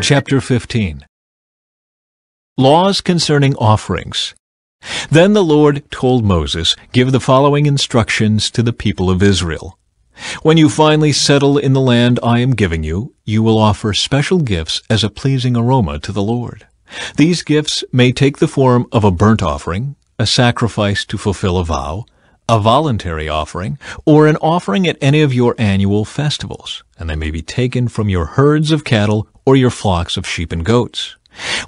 Chapter 15. Laws concerning offerings. Then the Lord told Moses, "Give the following instructions to the people of Israel. When you finally settle in the land I am giving you, you will offer special gifts as a pleasing aroma to the Lord. These gifts may take the form of a burnt offering, a sacrifice to fulfill a vow, a voluntary offering, or an offering at any of your annual festivals, and they may be taken from your herds of cattle or your flocks of sheep and goats.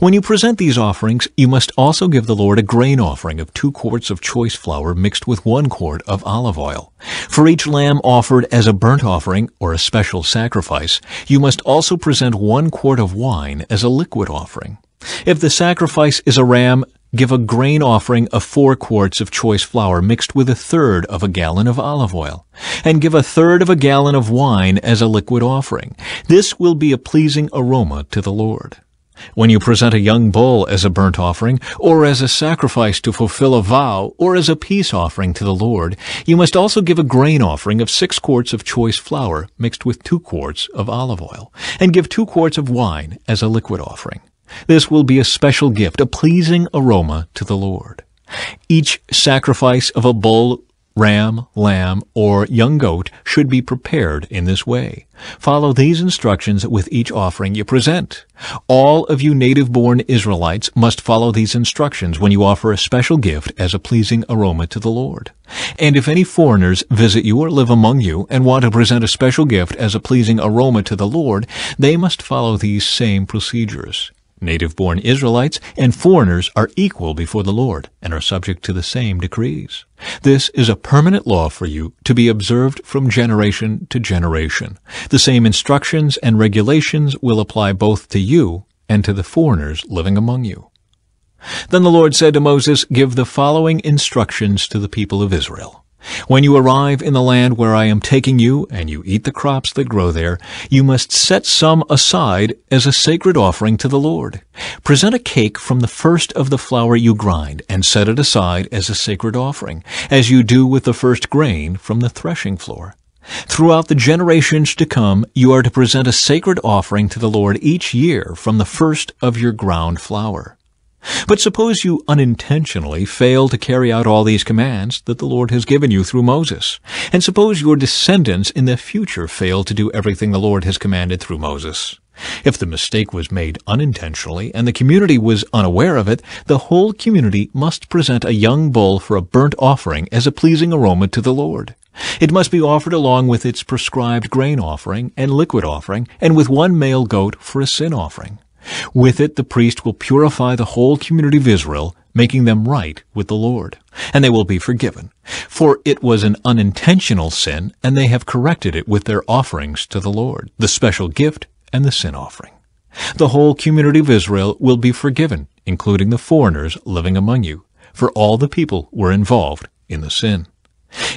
When you present these offerings, you must also give the Lord a grain offering of 2 quarts of choice flour mixed with 1 quart of olive oil. For each lamb offered as a burnt offering or a special sacrifice, you must also present 1 quart of wine as a liquid offering. If the sacrifice is a ram, give a grain offering of 4 quarts of choice flour mixed with 1/3 of a gallon of olive oil, and give 1/3 of a gallon of wine as a liquid offering. This will be a pleasing aroma to the Lord. When you present a young bull as a burnt offering, or as a sacrifice to fulfill a vow, or as a peace offering to the Lord, you must also give a grain offering of 6 quarts of choice flour mixed with 2 quarts of olive oil, and give 2 quarts of wine as a liquid offering. This will be a special gift, a pleasing aroma to the Lord. Each sacrifice of a bull, ram, lamb, or young goat should be prepared in this way. Follow these instructions with each offering you present. All of you native-born Israelites must follow these instructions when you offer a special gift as a pleasing aroma to the Lord. And if any foreigners visit you or live among you and want to present a special gift as a pleasing aroma to the Lord, they must follow these same procedures. Native-born Israelites and foreigners are equal before the Lord and are subject to the same decrees. This is a permanent law for you to be observed from generation to generation. The same instructions and regulations will apply both to you and to the foreigners living among you." Then the Lord said to Moses, "Give the following instructions to the people of Israel. When you arrive in the land where I am taking you, and you eat the crops that grow there, you must set some aside as a sacred offering to the Lord. Present a cake from the first of the flour you grind, and set it aside as a sacred offering, as you do with the first grain from the threshing floor. Throughout the generations to come, you are to present a sacred offering to the Lord each year from the first of your ground flour. But suppose you unintentionally fail to carry out all these commands that the Lord has given you through Moses, and suppose your descendants in the future fail to do everything the Lord has commanded through Moses. If the mistake was made unintentionally and the community was unaware of it, the whole community must present a young bull for a burnt offering as a pleasing aroma to the Lord. It must be offered along with its prescribed grain offering and liquid offering, and with 1 male goat for a sin offering. With it, the priest will purify the whole community of Israel, making them right with the Lord, and they will be forgiven. For it was an unintentional sin, and they have corrected it with their offerings to the Lord, the special gift and the sin offering. The whole community of Israel will be forgiven, including the foreigners living among you, for all the people were involved in the sin.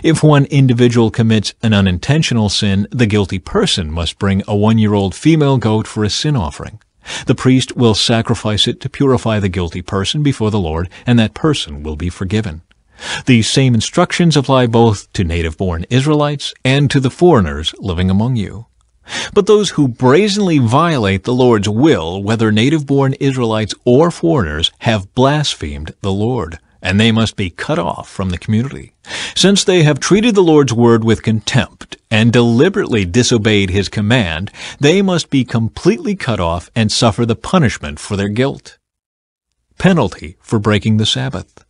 If one individual commits an unintentional sin, the guilty person must bring a 1-year-old female goat for a sin offering. The priest will sacrifice it to purify the guilty person before the Lord, and that person will be forgiven. These same instructions apply both to native-born Israelites and to the foreigners living among you. But those who brazenly violate the Lord's will, whether native-born Israelites or foreigners, have blasphemed the Lord, and they must be cut off from the community. Since they have treated the Lord's word with contempt and deliberately disobeyed his command, they must be completely cut off and suffer the punishment for their guilt. Penalty for breaking the Sabbath.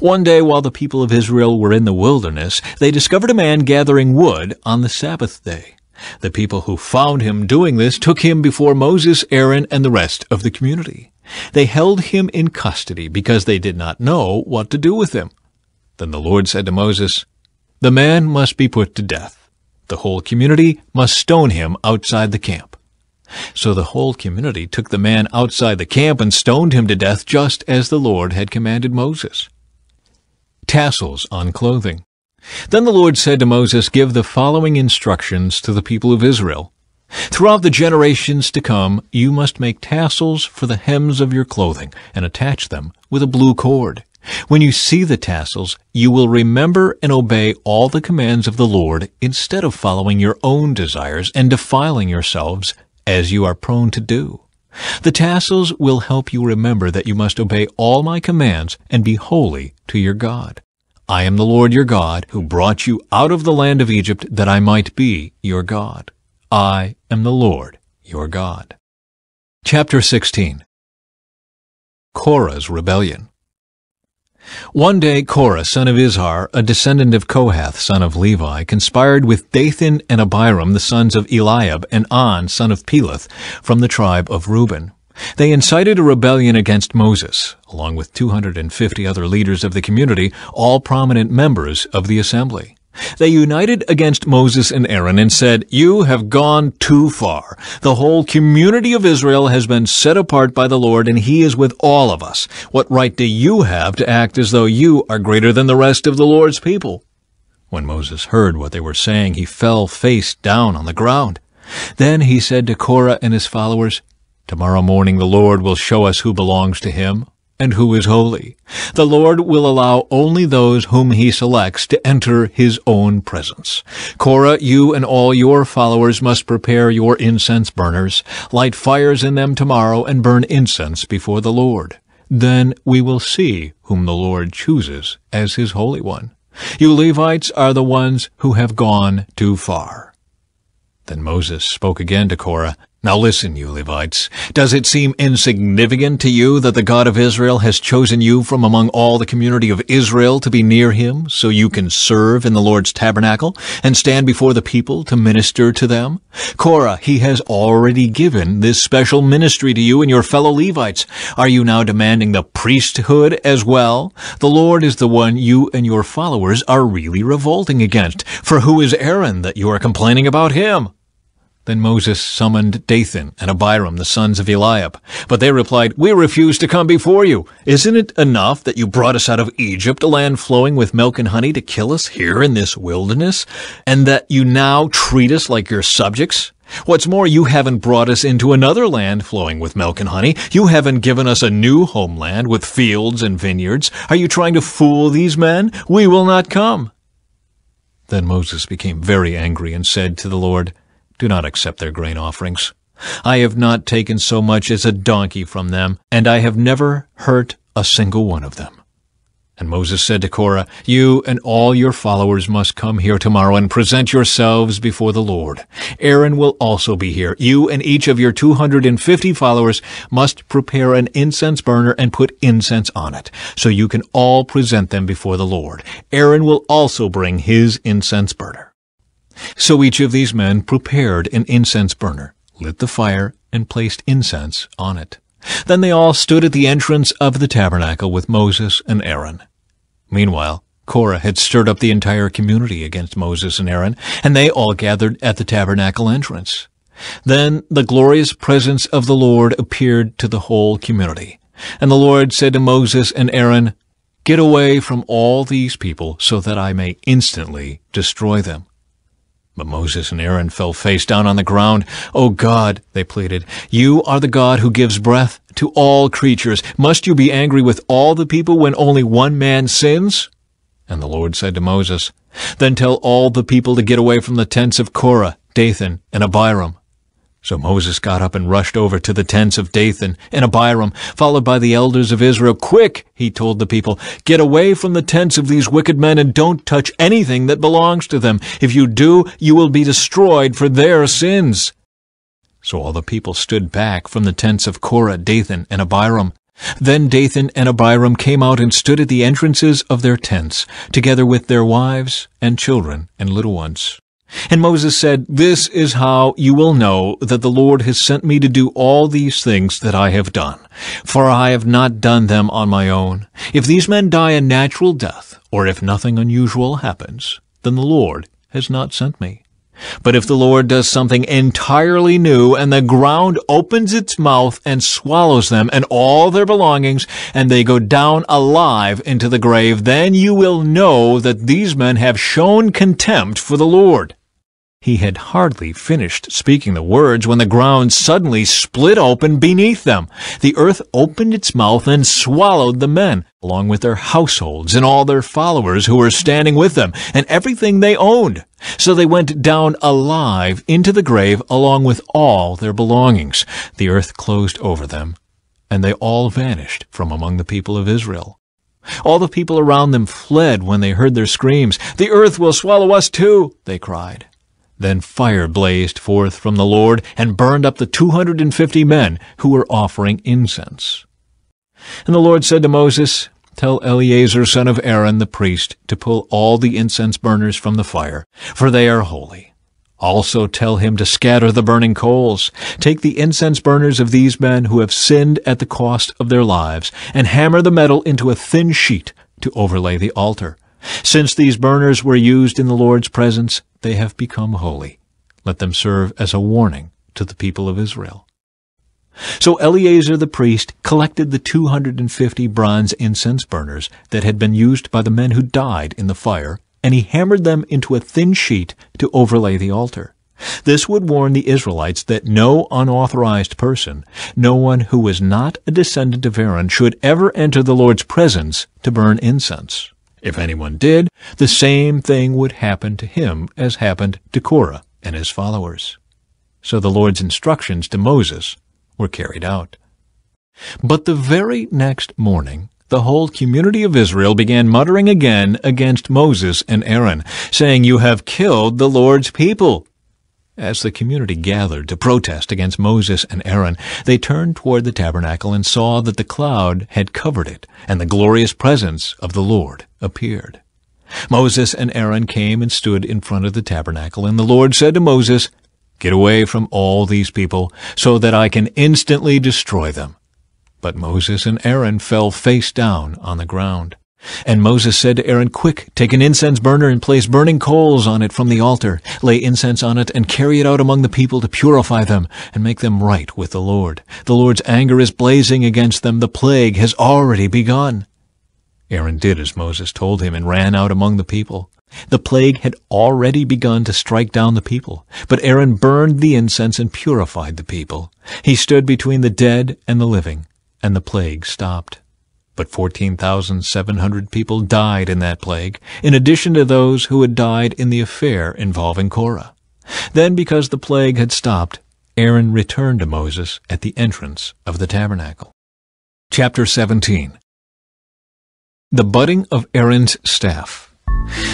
One day while the people of Israel were in the wilderness, they discovered a man gathering wood on the Sabbath day. The people who found him doing this took him before Moses, Aaron, and the rest of the community. They held him in custody because they did not know what to do with him. Then the Lord said to Moses, "The man must be put to death. The whole community must stone him outside the camp." So the whole community took the man outside the camp and stoned him to death, just as the Lord had commanded Moses. Tassels on clothing. Then the Lord said to Moses, "Give the following instructions to the people of Israel. Throughout the generations to come, you must make tassels for the hems of your clothing and attach them with a blue cord. When you see the tassels, you will remember and obey all the commands of the Lord instead of following your own desires and defiling yourselves as you are prone to do. The tassels will help you remember that you must obey all my commands and be holy to your God. I am the Lord your God, who brought you out of the land of Egypt, that I might be your God. I am the Lord your God. Chapter 16. Korah's Rebellion. One day Korah, son of Izhar, a descendant of Kohath, son of Levi, conspired with Dathan and Abiram, the sons of Eliab, and An, son of Peleth, from the tribe of Reuben. They incited a rebellion against Moses, along with 250 other leaders of the community, all prominent members of the assembly. They united against Moses and Aaron and said, "You have gone too far. The whole community of Israel has been set apart by the Lord, and he is with all of us. What right do you have to act as though you are greater than the rest of the Lord's people?" When Moses heard what they were saying, he fell face down on the ground. Then he said to Korah and his followers, "Tomorrow morning the Lord will show us who belongs to him and who is holy. The Lord will allow only those whom he selects to enter his own presence. Korah, you and all your followers must prepare your incense burners, light fires in them tomorrow, and burn incense before the Lord. Then we will see whom the Lord chooses as his holy one. You Levites are the ones who have gone too far." Then Moses spoke again to Korah, "Now listen, you Levites. Does it seem insignificant to you that the God of Israel has chosen you from among all the community of Israel to be near him, so you can serve in the Lord's tabernacle and stand before the people to minister to them? Korah, he has already given this special ministry to you and your fellow Levites. Are you now demanding the priesthood as well? The Lord is the one you and your followers are really revolting against. For who is Aaron that you are complaining about him?" Then Moses summoned Dathan and Abiram, the sons of Eliab. But they replied, "We refuse to come before you. Isn't it enough that you brought us out of Egypt, a land flowing with milk and honey, to kill us here in this wilderness, and that you now treat us like your subjects? What's more, you haven't brought us into another land flowing with milk and honey. You haven't given us a new homeland with fields and vineyards. Are you trying to fool these men? We will not come." Then Moses became very angry and said to the Lord, "Do not accept their grain offerings. I have not taken so much as a donkey from them, and I have never hurt a single one of them." And Moses said to Korah, "You and all your followers must come here tomorrow and present yourselves before the Lord. Aaron will also be here. You and each of your 250 followers must prepare an incense burner and put incense on it, so you can all present them before the Lord. Aaron will also bring his incense burner." So each of these men prepared an incense burner, lit the fire, and placed incense on it. Then they all stood at the entrance of the tabernacle with Moses and Aaron. Meanwhile, Korah had stirred up the entire community against Moses and Aaron, and they all gathered at the tabernacle entrance. Then the glorious presence of the Lord appeared to the whole community. And the Lord said to Moses and Aaron, "Get away from all these people, so that I may instantly destroy them." But Moses and Aaron fell face down on the ground. "O God," they pleaded, "you are the God who gives breath to all creatures. Must you be angry with all the people when only one man sins?" And the Lord said to Moses, "Then tell all the people to get away from the tents of Korah, Dathan, and Abiram." So Moses got up and rushed over to the tents of Dathan and Abiram, followed by the elders of Israel. "Quick," he told the people, "get away from the tents of these wicked men and don't touch anything that belongs to them. If you do, you will be destroyed for their sins." So all the people stood back from the tents of Korah, Dathan, and Abiram. Then Dathan and Abiram came out and stood at the entrances of their tents, together with their wives and children and little ones. And Moses said, "This is how you will know that the Lord has sent me to do all these things that I have done, for I have not done them on my own. If these men die a natural death, or if nothing unusual happens, then the Lord has not sent me. But if the Lord does something entirely new, and the ground opens its mouth and swallows them and all their belongings, and they go down alive into the grave, then you will know that these men have shown contempt for the Lord." He had hardly finished speaking the words when the ground suddenly split open beneath them. The earth opened its mouth and swallowed the men, along with their households and all their followers who were standing with them, and everything they owned. So they went down alive into the grave, along with all their belongings. The earth closed over them, and they all vanished from among the people of Israel. All the people around them fled when they heard their screams. "The earth will swallow us too," they cried. Then fire blazed forth from the Lord and burned up the 250 men who were offering incense. And the Lord said to Moses, "Tell Eleazar, son of Aaron, the priest, to pull all the incense burners from the fire, for they are holy. Also tell him to scatter the burning coals. Take the incense burners of these men who have sinned at the cost of their lives, and hammer the metal into a thin sheet to overlay the altar. Since these burners were used in the Lord's presence, they have become holy. Let them serve as a warning to the people of Israel." So Eleazar the priest collected the 250 bronze incense burners that had been used by the men who died in the fire, and he hammered them into a thin sheet to overlay the altar. This would warn the Israelites that no unauthorized person, no one who was not a descendant of Aaron, should ever enter the Lord's presence to burn incense. If anyone did, the same thing would happen to him as happened to Korah and his followers. So the Lord's instructions to Moses were carried out. But the very next morning, the whole community of Israel began muttering again against Moses and Aaron, saying, "You have killed the Lord's people." As the community gathered to protest against Moses and Aaron, they turned toward the tabernacle and saw that the cloud had covered it, and the glorious presence of the Lord appeared. Moses and Aaron came and stood in front of the tabernacle, and the Lord said to Moses, "Get away from all these people, so that I can instantly destroy them." But Moses and Aaron fell face down on the ground. And Moses said to Aaron, "Quick, take an incense burner and place burning coals on it from the altar. Lay incense on it and carry it out among the people to purify them and make them right with the Lord. The Lord's anger is blazing against them. The plague has already begun." Aaron did as Moses told him and ran out among the people. The plague had already begun to strike down the people, but Aaron burned the incense and purified the people. He stood between the dead and the living, and the plague stopped. But 14,700 people died in that plague, in addition to those who had died in the affair involving Korah. Then, because the plague had stopped, Aaron returned to Moses at the entrance of the tabernacle. Chapter 17. The budding of Aaron's staff.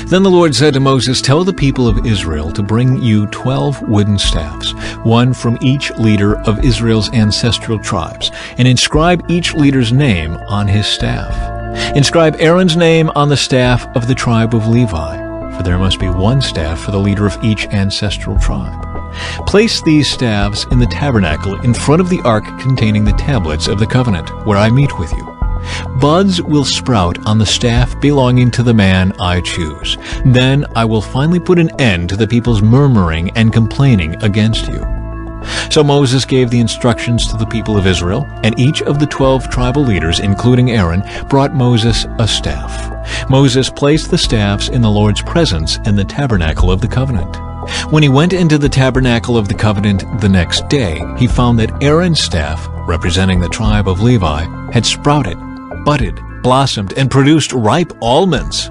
Then the Lord said to Moses, "Tell the people of Israel to bring you 12 wooden staffs, one from each leader of Israel's ancestral tribes, and inscribe each leader's name on his staff. Inscribe Aaron's name on the staff of the tribe of Levi, for there must be one staff for the leader of each ancestral tribe. Place these staffs in the tabernacle in front of the ark containing the tablets of the covenant, where I meet with you. Buds will sprout on the staff belonging to the man I choose. Then I will finally put an end to the people's murmuring and complaining against you." So Moses gave the instructions to the people of Israel, and each of the 12 tribal leaders, including Aaron, brought Moses a staff. Moses placed the staffs in the Lord's presence in the tabernacle of the covenant. When he went into the tabernacle of the covenant the next day, he found that Aaron's staff, representing the tribe of Levi, had sprouted, budded, blossomed, and produced ripe almonds.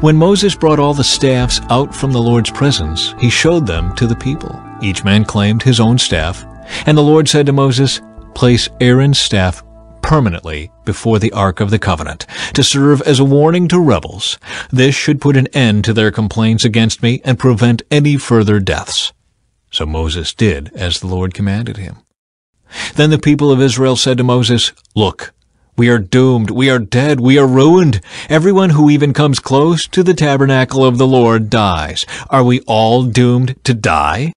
When Moses brought all the staffs out from the Lord's presence, he showed them to the people. Each man claimed his own staff, and the Lord said to Moses, "Place Aaron's staff permanently before the Ark of the Covenant, to serve as a warning to rebels. This should put an end to their complaints against me and prevent any further deaths." So Moses did as the Lord commanded him. Then the people of Israel said to Moses, "Look, we are doomed, we are dead, we are ruined. Everyone who even comes close to the tabernacle of the Lord dies. Are we all doomed to die?"